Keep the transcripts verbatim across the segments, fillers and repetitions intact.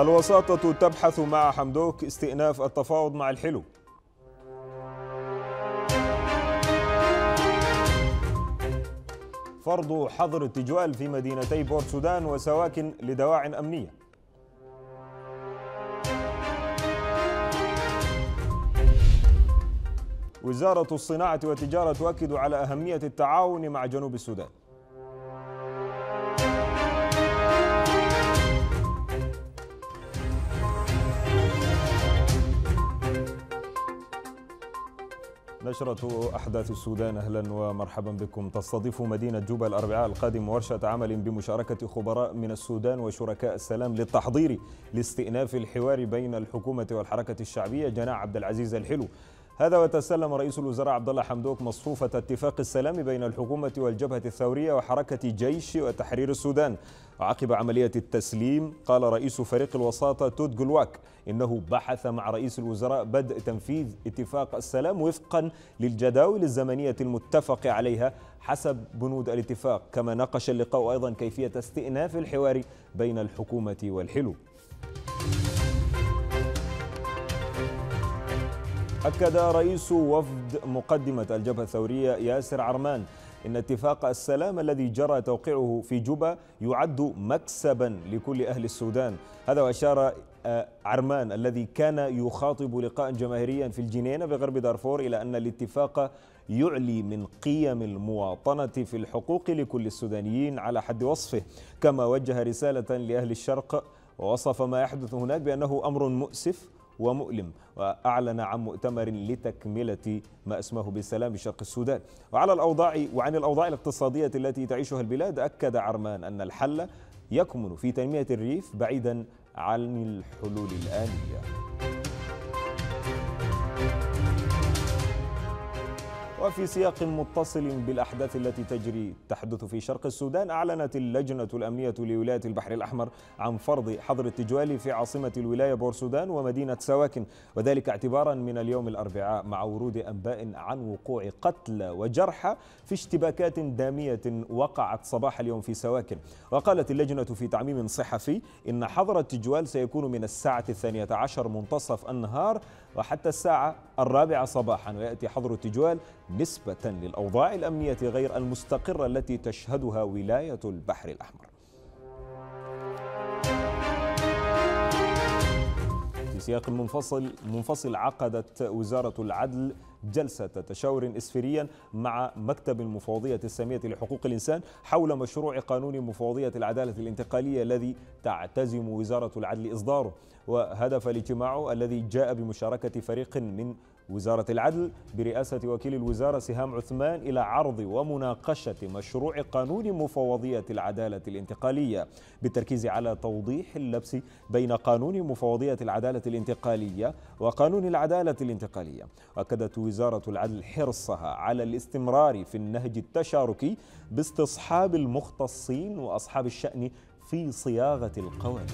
الوساطة تبحث مع حمدوك استئناف التفاوض مع الحلو. فرض حظر التجوال في مدينتي بورت سودان وسواكن لدواعٍ أمنية. وزارة الصناعة والتجارة تؤكد على أهمية التعاون مع جنوب السودان. نشرة أحداث السودان أهلا ومرحبا بكم. تستضيف مدينة جوبا الأربعاء القادم ورشة عمل بمشاركة خبراء من السودان وشركاء السلام للتحضير لاستئناف الحوار بين الحكومة والحركة الشعبية جناح عبد العزيز الحلو. هذا وتسلم رئيس الوزراء عبد الله حمدوك مصفوفة اتفاق السلام بين الحكومة والجبهة الثورية وحركة جيش وتحرير السودان. وعقب عملية التسليم قال رئيس فريق الوساطة تود غلواك إنه بحث مع رئيس الوزراء بدء تنفيذ اتفاق السلام وفقا للجداول الزمنية المتفق عليها حسب بنود الاتفاق. كما ناقش اللقاء أيضا كيفية استئناف الحوار بين الحكومة والحلو. أكد رئيس وفد مقدمة الجبهة الثورية ياسر عرمان إن اتفاق السلام الذي جرى توقيعه في جوبا يعد مكسبا لكل أهل السودان. هذا وأشار عرمان الذي كان يخاطب لقاء جماهيريا في الجنينة بغرب دارفور إلى أن الاتفاق يعلي من قيم المواطنة في الحقوق لكل السودانيين على حد وصفه. كما وجه رسالة لأهل الشرق ووصف ما يحدث هناك بأنه أمر مؤسف ومؤلم، وأعلن عن مؤتمر لتكملة ما اسمه بسلام شرق السودان. وعلى الأوضاع وعن الأوضاع الاقتصادية التي تعيشها البلاد، أكد عرمان أن الحل يكمن في تنمية الريف بعيدا عن الحلول الآنية. وفي سياق متصل بالأحداث التي تجري تحدث في شرق السودان، أعلنت اللجنة الأمنية لولاية البحر الأحمر عن فرض حظر التجوال في عاصمة الولاية بورسودان ومدينة سواكن، وذلك اعتبارا من اليوم الأربعاء مع ورود أنباء عن وقوع قتلى وجرحى في اشتباكات دامية وقعت صباح اليوم في سواكن. وقالت اللجنة في تعميم صحفي إن حظر التجوال سيكون من الساعة الثانية عشر منتصف النهار وحتى الساعة الرابعة صباحا، ويأتي حظر التجوال نسبة للأوضاع الأمنية غير المستقرة التي تشهدها ولاية البحر الأحمر. في سياق منفصل منفصل عقدت وزارة العدل جلسة تشاور إسفيريا مع مكتب المفوضية السامية لحقوق الإنسان حول مشروع قانون مفوضية العدالة الانتقالية الذي تعتزم وزارة العدل إصداره. وهدف الاجتماع الذي جاء بمشاركة فريق من وزارة العدل برئاسة وكيل الوزارة سهام عثمان إلى عرض ومناقشة مشروع قانون مفوضية العدالة الانتقالية بالتركيز على توضيح اللبس بين قانون مفوضية العدالة الانتقالية وقانون العدالة الانتقالية. أكدت وزارة العدل حرصها على الاستمرار في النهج التشاركي باستصحاب المختصين وأصحاب الشأن في صياغة القوانين.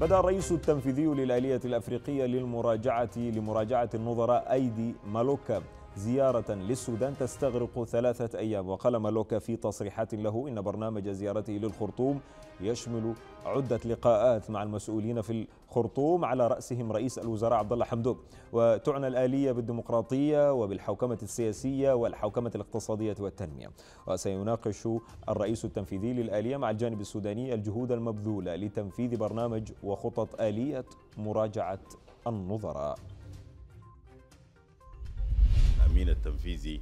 بدأ الرئيس التنفيذي للآلية الأفريقية للمراجعة لمراجعة النظراء أيدي مالوكاب زيارة للسودان تستغرق ثلاثة أيام. وقال مالوكا في تصريحات له إن برنامج زيارته للخرطوم يشمل عدة لقاءات مع المسؤولين في الخرطوم على رأسهم رئيس الوزراء عبد الله حمدوك. وتعنى الآلية بالديمقراطية وبالحوكمة السياسية والحوكمة الاقتصادية والتنمية. وسيناقش الرئيس التنفيذي للآلية مع الجانب السوداني الجهود المبذولة لتنفيذ برنامج وخطط آلية مراجعة النظراء. الأمين التنفيذي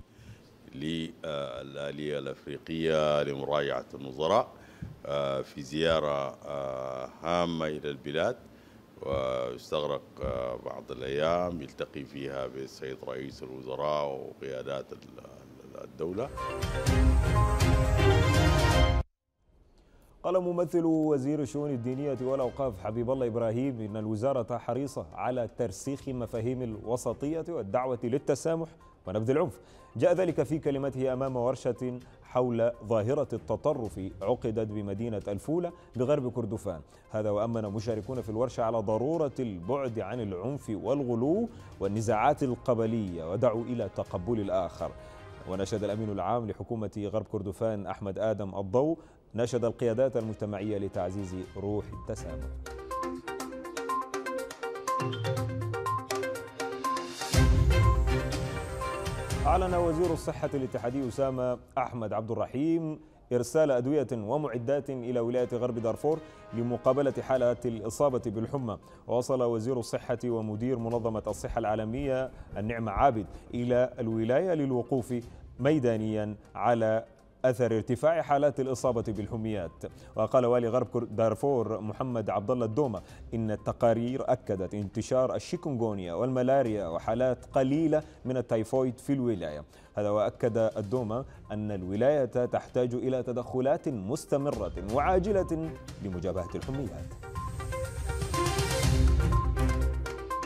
للآلية الأفريقية لمراجعة النظراء في زيارة هامة إلى البلاد ويستغرق بعض الأيام يلتقي فيها بالسيد رئيس الوزراء وقيادات الدولة. قال ممثل وزير الشؤون الدينية والأوقاف حبيب الله إبراهيم إن الوزارة حريصة على ترسيخ مفاهيم الوسطية والدعوة للتسامح ونبذ العنف. جاء ذلك في كلمته أمام ورشة حول ظاهرة التطرف عقدت بمدينة الفولة بغرب كردفان. هذا وأمن مشاركون في الورشة على ضرورة البعد عن العنف والغلو والنزاعات القبلية ودعوا إلى تقبل الآخر. ونشد الأمين العام لحكومة غرب كردفان أحمد آدم الضوء ناشد القيادات المجتمعية لتعزيز روح التسامح. أعلن وزير الصحة الاتحادي أسامة أحمد عبد الرحيم إرسال أدوية ومعدات إلى ولاية غرب دارفور لمقابلة حالات الإصابة بالحمى. ووصل وزير الصحة ومدير منظمة الصحة العالمية النعمة عابد إلى الولاية للوقوف ميدانيا على أثر ارتفاع حالات الإصابة بالحميات. وقال والي غرب دارفور محمد عبد الله الدومة إن التقارير أكدت انتشار الشيكونغونيا والملاريا وحالات قليلة من التايفويد في الولاية. هذا وأكد الدومة أن الولاية تحتاج إلى تدخلات مستمرة وعاجلة لمجابهة الحميات.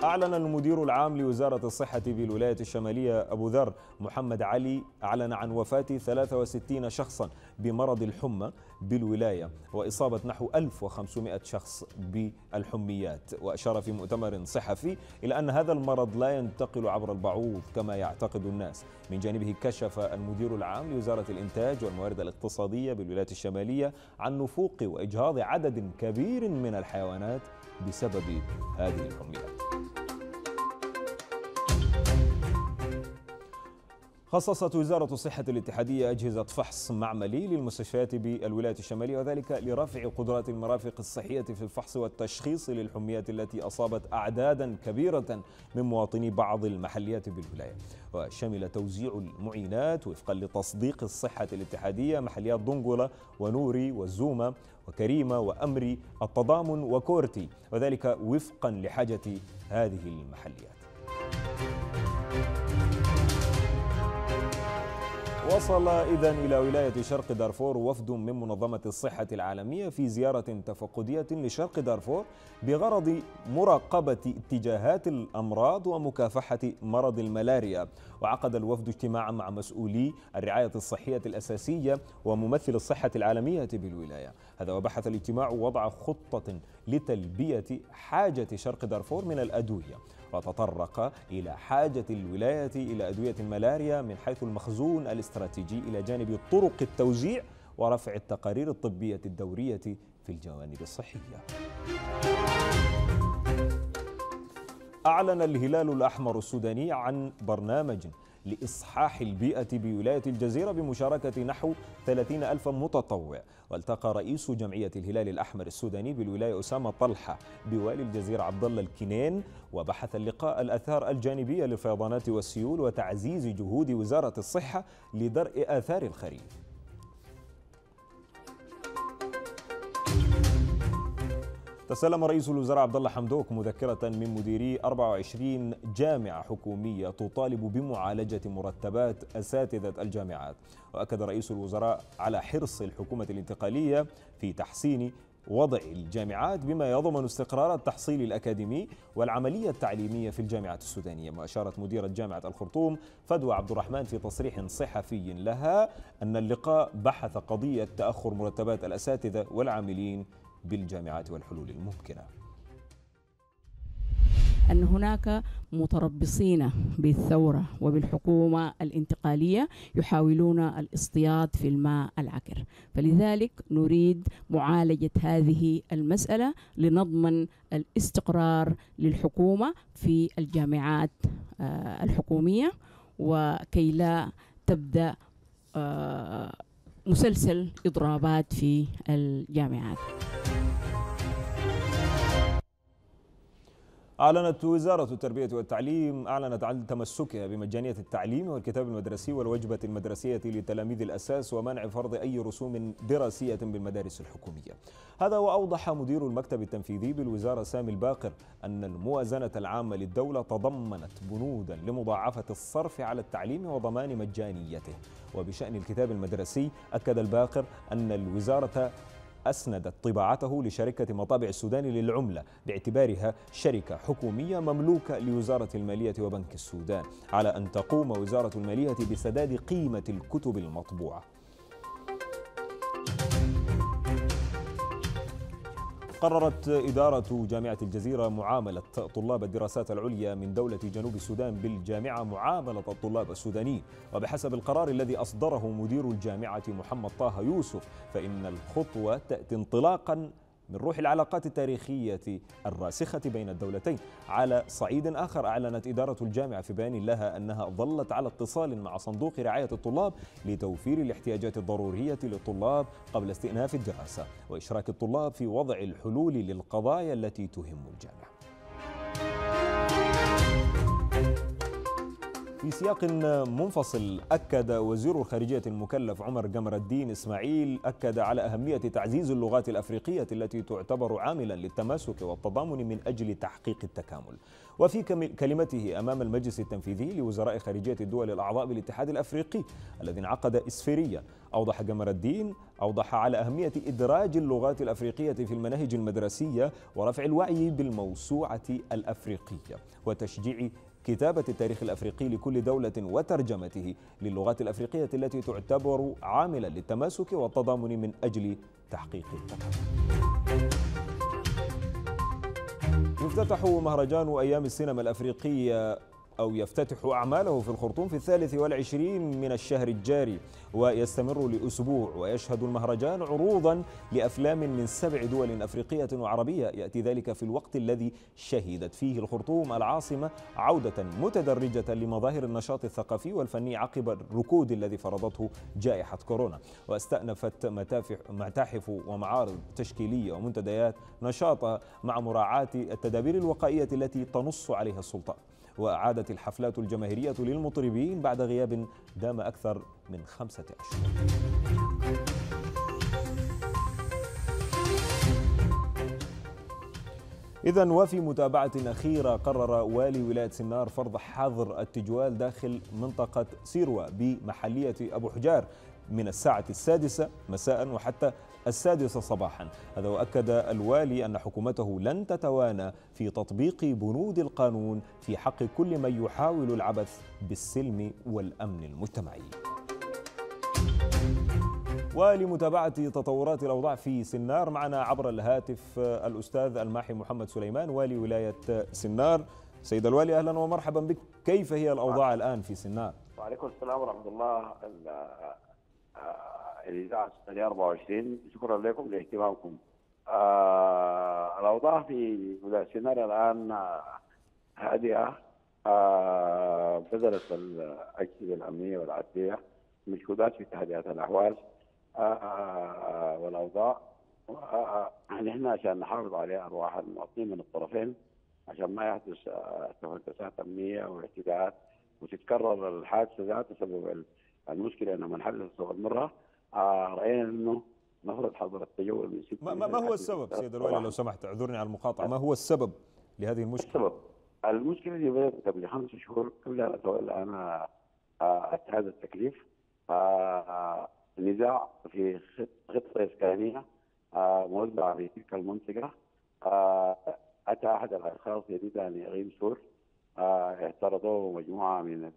أعلن المدير العام لوزارة الصحة بالولاية الشمالية أبو ذر محمد علي أعلن عن وفاة ثلاثة وستين شخصا بمرض الحمى بالولاية وإصابة نحو ألف وخمسمائة شخص بالحميات. وأشار في مؤتمر صحفي إلى أن هذا المرض لا ينتقل عبر البعوض كما يعتقد الناس. من جانبه كشف المدير العام لوزارة الإنتاج والموارد الاقتصادية بالولاية الشمالية عن نفوق وإجهاض عدد كبير من الحيوانات بسبب هذه الحميات. خصصت وزارة الصحة الاتحادية أجهزة فحص معملي للمستشفيات بالولايات الشمالية وذلك لرفع قدرات المرافق الصحية في الفحص والتشخيص للحميات التي أصابت أعدادا كبيرة من مواطني بعض المحليات بالولاية. وشمل توزيع المعينات وفقا لتصديق الصحة الاتحادية محليات دنقلة ونوري والزومة وكريمة وأمري التضامن وكورتي وذلك وفقا لحاجة هذه المحليات. وصل إذن إلى ولاية شرق دارفور وفد من منظمة الصحة العالمية في زيارة تفقدية لشرق دارفور بغرض مراقبة اتجاهات الأمراض ومكافحة مرض الملاريا. وعقد الوفد اجتماعا مع مسؤولي الرعاية الصحية الأساسية وممثل الصحة العالمية بالولاية. هذا وبحث الاجتماع وضع خطة لتلبية حاجة شرق دارفور من الأدوية وتطرق إلى حاجة الولاية إلى أدوية الملاريا من حيث المخزون الاستراتيجي إلى جانب طرق التوزيع ورفع التقارير الطبية الدورية في الجوانب الصحية. أعلن الهلال الأحمر السوداني عن برنامج لإصحاح البيئة بولاية الجزيرة بمشاركة نحو ثلاثين ألف متطوع. والتقى رئيس جمعية الهلال الأحمر السوداني بالولاية أسامة طلحة بوالي الجزيرة عبد الله الكنين وبحث اللقاء الآثار الجانبية للفيضانات والسيول وتعزيز جهود وزارة الصحة لدرء آثار الخريف. تسلم رئيس الوزراء عبد الله حمدوك مذكرة من مديري أربع وعشرين جامعة حكومية تطالب بمعالجة مرتبات أساتذة الجامعات. وأكد رئيس الوزراء على حرص الحكومة الانتقالية في تحسين وضع الجامعات بما يضمن استقرار التحصيل الأكاديمي والعملية التعليمية في الجامعات السودانية. وأشارت مديرة جامعة الخرطوم فدوى عبد الرحمن في تصريح صحفي لها أن اللقاء بحث قضية تأخر مرتبات الأساتذة والعاملين بالجامعات والحلول الممكنة. أن هناك متربصين بالثورة وبالحكومة الانتقالية يحاولون الاصطياد في الماء العكر، فلذلك نريد معالجة هذه المسألة لنضمن الاستقرار للحكومة في الجامعات الحكومية وكي لا تبدأ مسلسل إضرابات في الجامعات. أعلنت وزارة التربية والتعليم أعلنت عن تمسكها بمجانية التعليم والكتاب المدرسي والوجبة المدرسية لتلاميذ الأساس ومنع فرض أي رسوم دراسية بالمدارس الحكومية. هذا وأوضح مدير المكتب التنفيذي بالوزارة سامي الباقر أن الموازنة العامة للدولة تضمنت بنودا لمضاعفة الصرف على التعليم وضمان مجانيته. وبشأن الكتاب المدرسي أكد الباقر أن الوزارة أسندت طباعته لشركة مطابع السودان للعملة باعتبارها شركة حكومية مملوكة لوزارة المالية وبنك السودان على أن تقوم وزارة المالية بسداد قيمة الكتب المطبوعة. قررت إدارة جامعة الجزيرة معاملة طلاب الدراسات العليا من دولة جنوب السودان بالجامعة معاملة الطلاب السودانيين، وبحسب القرار الذي أصدره مدير الجامعة محمد طه يوسف فإن الخطوة تأتي انطلاقا من روح العلاقات التاريخية الراسخة بين الدولتين. على صعيد آخر، أعلنت إدارة الجامعة في بيان لها أنها ظلت على اتصال مع صندوق رعاية الطلاب لتوفير الاحتياجات الضرورية للطلاب قبل استئناف الدراسة وإشراك الطلاب في وضع الحلول للقضايا التي تهم الجامعة. في سياق منفصل، أكد وزير الخارجية المكلف عمر جمر الدين إسماعيل أكد على أهمية تعزيز اللغات الأفريقية التي تعتبر عاملا للتماسك والتضامن من أجل تحقيق التكامل. وفي كلمته أمام المجلس التنفيذي لوزراء خارجية الدول الأعضاء بالاتحاد الأفريقي الذي انعقد إسفيريا، أوضح جمر الدين أوضح على أهمية إدراج اللغات الأفريقية في المناهج المدرسية ورفع الوعي بالموسوعة الأفريقية وتشجيع كتابة التاريخ الأفريقي لكل دولة وترجمته للغات الأفريقية التي تعتبر عاملا للتماسك والتضامن من أجل تحقيق التكامل. يفتتح مهرجان أيام السينما الأفريقية أو يفتتح أعماله في الخرطوم في الثالث والعشرين من الشهر الجاري ويستمر لأسبوع، ويشهد المهرجان عروضا لأفلام من سبع دول أفريقية وعربية. يأتي ذلك في الوقت الذي شهدت فيه الخرطوم العاصمة عودة متدرجة لمظاهر النشاط الثقافي والفني عقب الركود الذي فرضته جائحة كورونا، واستأنفت متاحف ومعارض تشكيلية ومنتديات نشاطها مع مراعاة التدابير الوقائية التي تنص عليها السلطة. وأعادت الحفلات الجماهيرية للمطربين بعد غياب دام أكثر من خمسة أشهر. إذن وفي متابعة أخيرة، قرر والي ولاية سنار فرض حظر التجوال داخل منطقة سيروة بمحلية أبو حجار من الساعة السادسة مساء وحتى السادسة صباحا. هذا وأكد الوالي أن حكومته لن تتوانى في تطبيق بنود القانون في حق كل من يحاول العبث بالسلم والأمن المجتمعي. ولمتابعة تطورات الأوضاع في سنار معنا عبر الهاتف الأستاذ الماحي محمد سليمان والي ولاية سنار. سيد الوالي أهلا ومرحبا بك، كيف هي الأوضاع الآن في سنار؟ وعليكم السلام ورحمة الله الإذاعة السنة أربعة وعشرين، شكرا لكم لاهتمامكم. آه الأوضاع في ولاية سنار الآن هادئة، آه بذلت الأجهزة الأمنية والعدلية مجهودات في تهدئة الأحوال آه والأوضاع. نحن آه عشان نحافظ على أرواح المواطنين من الطرفين، عشان ما يحدث تفجيرات أمنية واعتداءات وتتكرر الحادثة ذات بسبب المشكلة. أنه من حدث أول مرة آه رأينا أنه نفرض حظر التجول من ستة. ما, ما هو السبب سيد الوالي لو سمحت، اعذرني على المقاطعة، ما هو السبب لهذه المشكلة؟ السبب المشكلة دي بدأت قبل خمس شهور قبل أن أتولى أنا آه هذا التكليف. آه نزاع في خطة إسكانية آه موزعة في تلك المنطقة، آه أتى أحد الأشخاص يريد أن يغيم سور، اعترضوه مجموعة من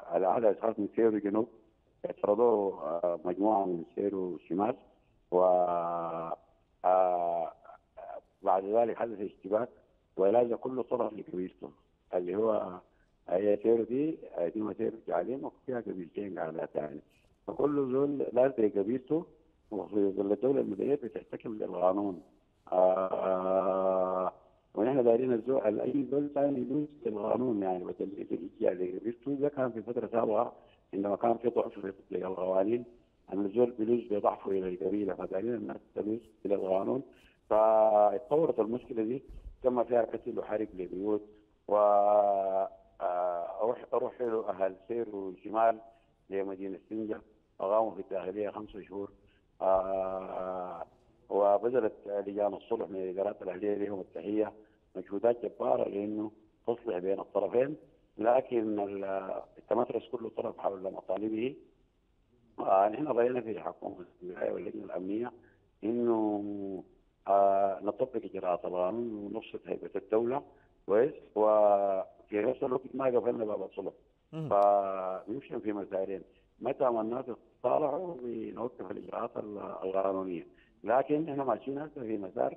على أحد الأشخاص من سيرو جنوب، اعترضوه مجموعة من سيرو شمال، وبعد ذلك حدث اشتباك ولاج كل طرف لقبيلته اللي هو هي سيرو دي قديمة سيرو جعليم وفيها قبيلتين على ثاني، فكل زول لازم قبيلته وفي ظل الدولة المدنية بتحتكم للقانون. ونحن دايرين الزول اي دول ثاني يدوس القانون يعني وتلبيه يعني بيشتوي. ده كان في فتره سابقه عندما كان في ضعف في القوانين ان الزول بيلوز بضعفه الى القبيله، فدايرين الناس تلوز الى القانون. فتطورت المشكله دي، تم فيها قتل وحرق لبيوت، و اروح له اهل سير وشمال لمدينه سنجه اقاموا في الداخليه خمس شهور، وبذلت لجان الصلح من الادارات الاهليه لهم التحيه مجهودات جباره لانه تصلح بين الطرفين، لكن التمرس كل طرف حول مطالبه. آه نحن راينا في حكومه الولايه واللجنه الامنيه انه آه نطبق اجراءات القانون ونفصل هيبه الدوله كويس، وفي نفس الوقت ما قفلنا باب الصلح. فبيمشي في مسارين، متى ما الناس اتصالحوا بنوقف الاجراءات القانونيه، لكن احنا ماشيين هسه في مسار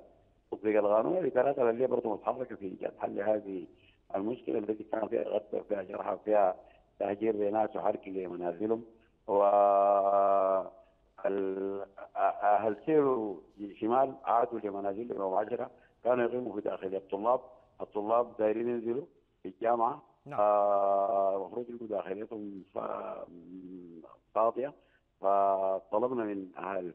أطلق القانون الذي تراتب عليه برضه متحركة في إيجاد حل هذه المشكلة التي كان فيها غسل فيها جرحى فيها تهجير لناس وحرق لمنازلهم و أهل سيروا شمال عادوا لمنازلهم ومعاشرة كانوا يقيموا في داخل الطلاب الطلاب دايرين ينزلوا في الجامعة المفروض نعم. يكون داخليتهم قاطعة فطلبنا من أهل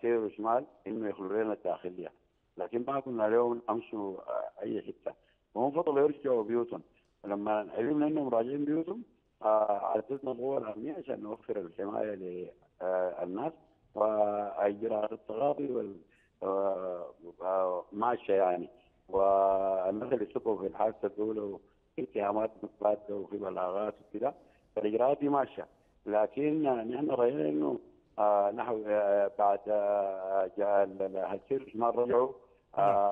سيروا شمال إنه يخلوا لنا الداخلية لكن ما كنا اليوم أمشوا أي حتة وهم فضلوا يرجعوا بيوتهم لما علمنا انهم راجعين بيوتهم عززنا القوى الامنيه عشان نوفر الحمايه للناس واجراءات التغاضي والمعشه يعني والناس اللي سقوا في الحادثه الاولى واتهامات متبادله وفي بلاغات وكذا فالاجراءات دي ماشيه لكن نحن راينا انه نحو بعد هالسير ما رجعوا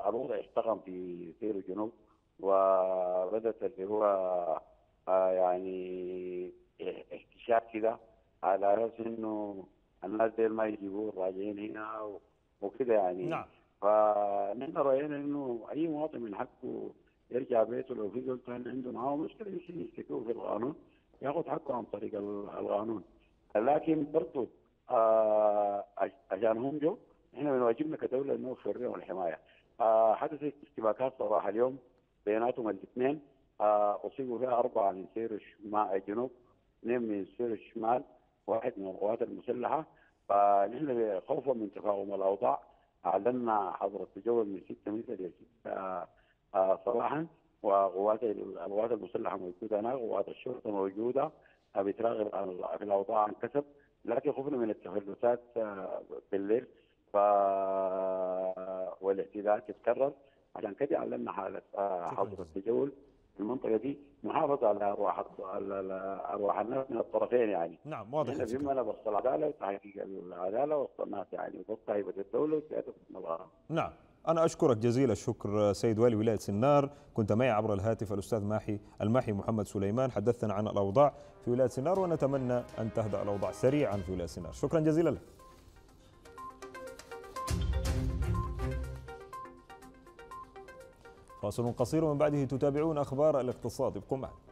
الوضع احتقن في سير الجنوب وبدت اللي هو يعني احتشاك كده على اساس انه الناس دي ما يجيبوا الراجعين هنا وكده يعني نعم فنحن راينا انه اي مواطن من حقه يرجع بيته لو في دول كان عنده معاه مشكله يمكن يشتكوه في القانون ياخذ حقه عن طريق القانون لكن برضه آه عشان هم جو احنا من واجبنا كدوله انه نوفر لهم الحمايه آه حدثت اشتباكات صراحه اليوم بيناتهم الاثنين اصيبوا فيها اربعه من سير الجنوب اثنين من سير الشمال واحد من القوات المسلحه فنحن خوفا من تفاقم الاوضاع اعلنا حظر التجول من سته متر الى سته صباحا وقوات القوات المسلحه موجوده هناك وقوات الشرطه موجوده بتراقب في الاوضاع عن كسب لكن خوفنا من التفلتات بالليل ف والاعتداءات تتكرر عشان كده علمنا حاله حظر التجول في المنطقه دي محافظه على ارواح ارواح الناس من الطرفين يعني نعم واضح احنا بيهمنا بس العداله وتحقيق العداله والصناعه يعني وسط هيبه الدوله وسياده الغرام نعم انا اشكرك جزيل الشكر سيد والي ولايه سنار، كنت معي عبر الهاتف الاستاذ ماحي الماحي محمد سليمان، حدثنا عن الاوضاع في ولايه سنار ونتمنى ان تهدأ الاوضاع سريعا في ولايه سنار، شكرا جزيلا لك. فاصل قصير ومن بعده تتابعون أخبار الاقتصاد، ابقوا معنا.